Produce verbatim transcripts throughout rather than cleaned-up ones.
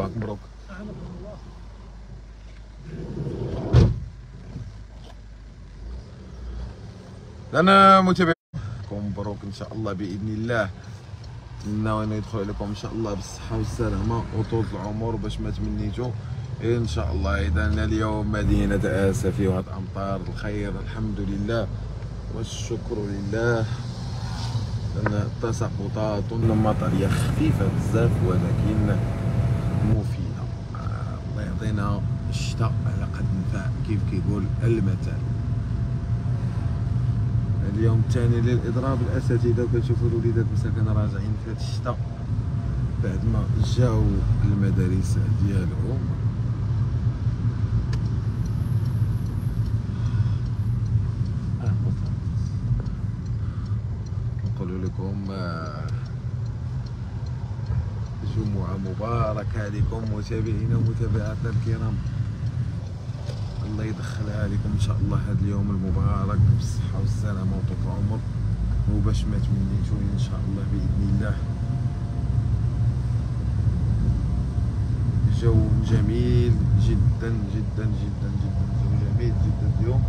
بعد مبروك. لنا متابعينكم مبروك ان شاء الله باذن الله. نتمناو انه يدخل عليكم ان شاء الله بالصحه والسلامه وطول العمر باش ما تمنيتو ان شاء الله. اذا اليوم مدينه آسفي وهاد امطار الخير الحمد لله والشكر لله. تساقطات مطريه خفيفه بزاف ولكن مفيده. الله يعطينا الشتاء على قد نفع كيف كيقول المثل. اليوم الثاني للاضراب الاساتذه وكتشوفوا الوليدات مساكن راجعين في هذا الشتاء بعد ما جاو المدارس ديالهم. نقول لكم جمعه مباركه لكم متابعينا ومتابعاتنا الكرام. الله يدخلها عليكم ان شاء الله هذا اليوم المبارك بالصحه والسلامه وطول العمر وباش ما تمنيتو ان شاء الله باذن الله. جو جميل جدا جدا جدا جدا جو جميل جدا اليوم.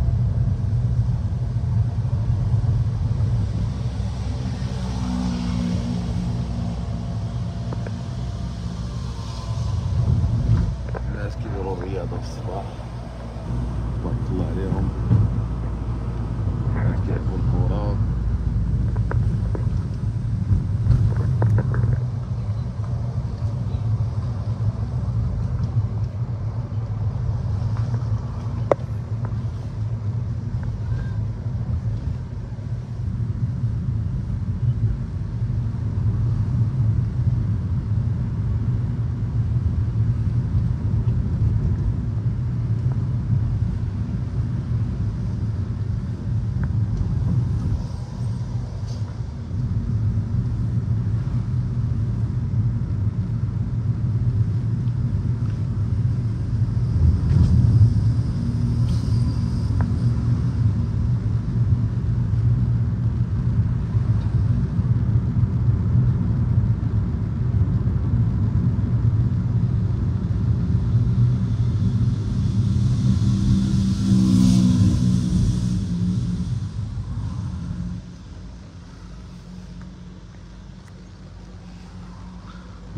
الناس كيديروا الرياضه في الصباح تبارك الله عليهم، كيلعبوا الكرة.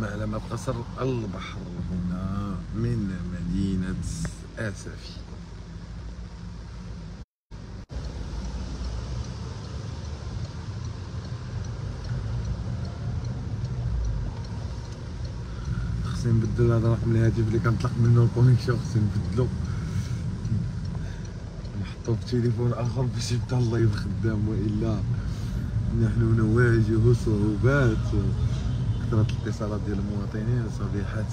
معلمة قصر البحر هنا من مدينة آسفي. خصني نبدل هذا الرقم الهاتف اللي كنطلق منه الكونيكسيون، خصني نبدلو نحطو في تليفون آخر باش يبدا الله يبقى خدام، وإلا نحن نواجه صعوبات. كثرة الاتصالات ديال المواطنين صبيحة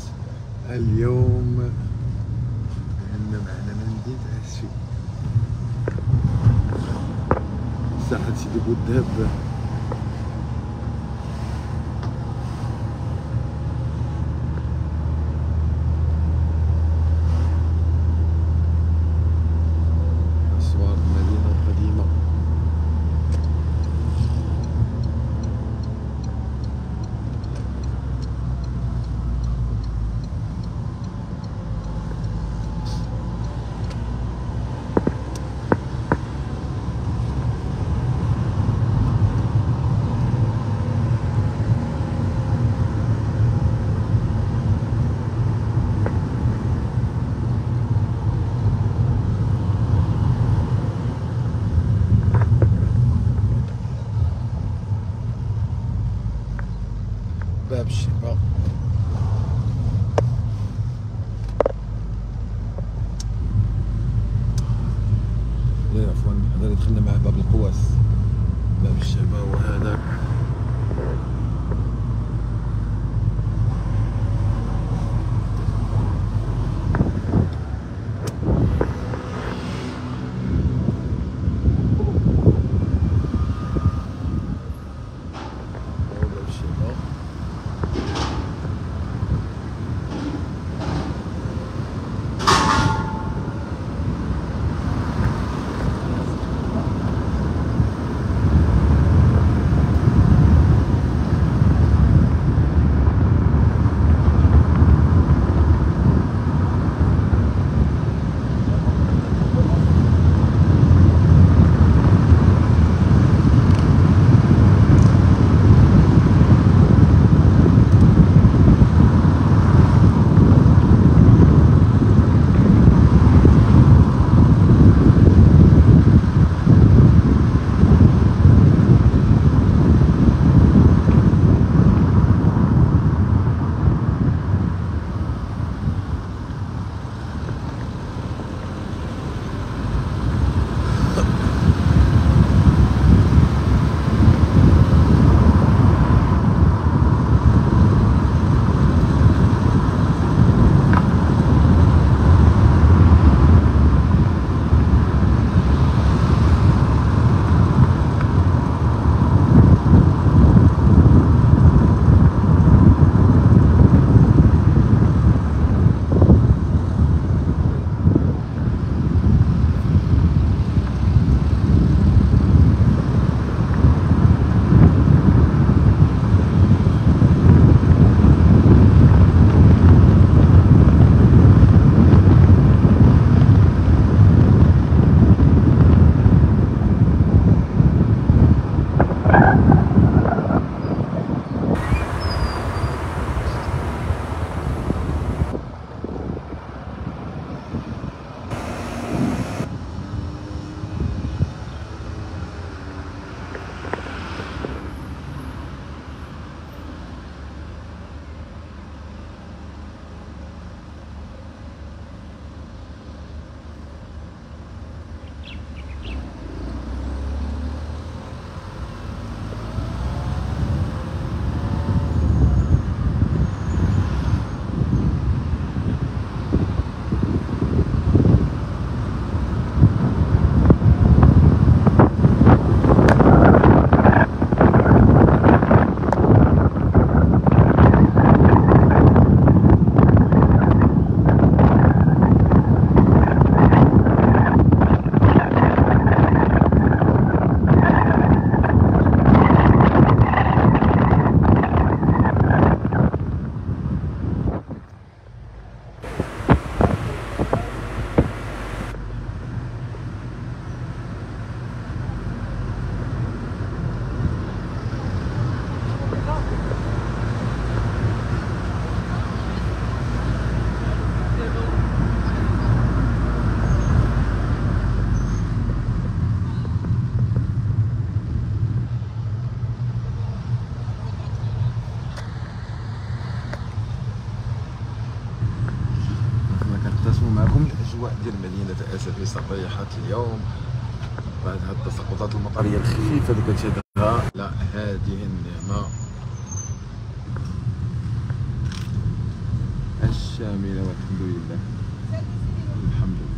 اليوم. عندنا معنا من مدينة آسفي ساحة سيدي بوذهب. باب الشفاء لا عفوا هذا اللي دخلنا مع باب القواس. باب الشفاء وهذاك في صبيحة اليوم بعد هاد التساقطات المطرية الخفيفة اللي كتشهدها. لا هذه النعمة الشاملة والحمد لله الحمد لله.